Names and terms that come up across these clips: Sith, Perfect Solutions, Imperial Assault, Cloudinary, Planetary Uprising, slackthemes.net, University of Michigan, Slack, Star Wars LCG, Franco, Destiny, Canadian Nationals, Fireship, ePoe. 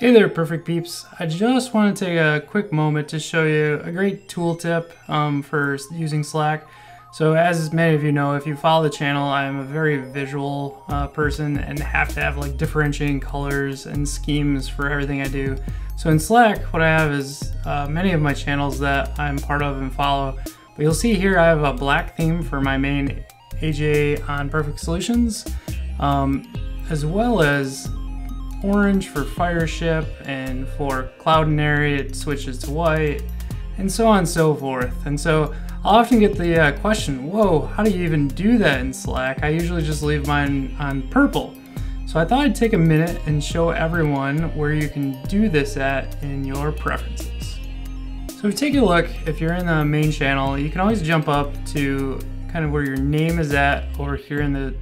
Hey there, Perfect Peeps. I just want to take a quick moment to show you a great tool tip for using Slack. So as many of you know, if you follow the channel, I am a very visual person and have to have like differentiating colors and schemes for everything I do. So in Slack, what I have is many of my channels that I'm part of and follow. But you'll see here I have a black theme for my main AJ on Perfect Solutions, as well as orange for Fireship, and for Cloudinary it switches to white, and so on and so forth. And so I'll often get the question, whoa, how do you even do that in Slack? I usually just leave mine on purple. So I thought I'd take a minute and show everyone where you can do this at in your preferences. So if you take a look, if you're in the main channel, you can always jump up to kind of where your name is at over here in the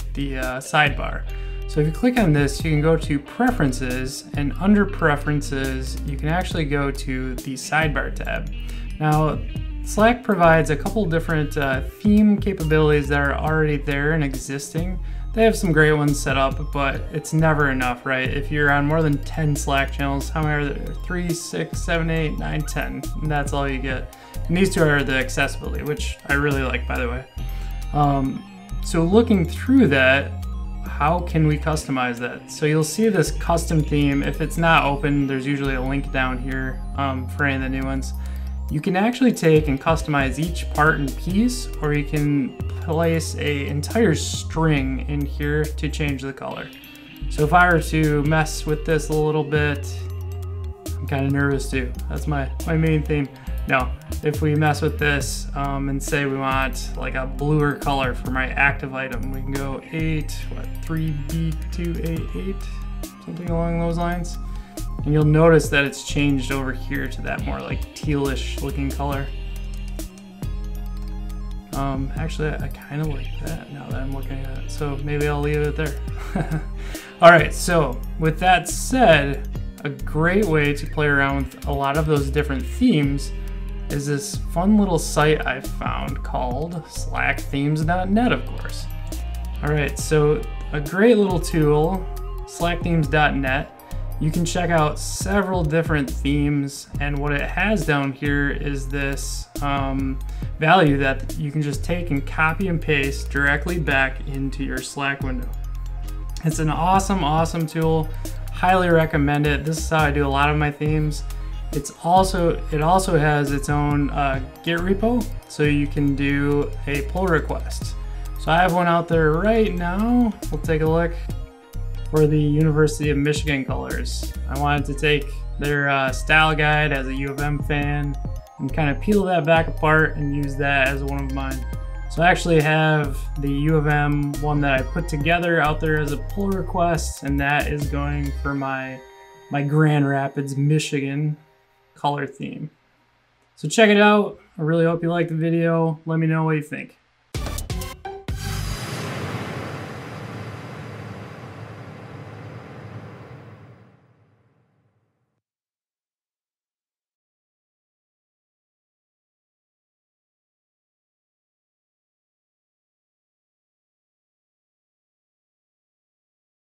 sidebar. So if you click on this, you can go to Preferences, and under Preferences, you can actually go to the Sidebar tab. Now, Slack provides a couple different theme capabilities that are already there and existing. They have some great ones set up, but it's never enough, right? If you're on more than 10 Slack channels, how many are there? 3, 6, 7, 8, 9, 10, and that's all you get. And these two are the accessibility, which I really like, by the way. So looking through that, how can we customize that? So you'll see this custom theme. If it's not open, there's usually a link down here for any of the new ones. You can actually take and customize each part and piece, or you can place an entire string in here to change the color. So if I were to mess with this a little bit, I'm kind of nervous too. That's my main theme. Now, if we mess with this and say we want like a bluer color for my active item, we can go 3B288, something along those lines. And you'll notice that it's changed over here to that more like tealish looking color. Actually, I kind of like that now that I'm looking at it. So maybe I'll leave it there. All right, so with that said, a great way to play around with a lot of those different themes is this fun little site I found called slackthemes.net, of course. All right, so a great little tool, slackthemes.net. You can check out several different themes, and what it has down here is this value that you can just take and copy and paste directly back into your Slack window. It's an awesome, awesome tool. Highly recommend it. This is how I do a lot of my themes. It also has its own Git repo, so you can do a pull request. So I have one out there right now. We'll take a look for the University of Michigan colors. I wanted to take their style guide as a U of M fan and kind of peel that back apart and use that as one of mine. So I actually have the U of M one that I put together out there as a pull request, and that is going for my Grand Rapids, Michigan color theme. So check it out. I really hope you liked the video. Let me know what you think.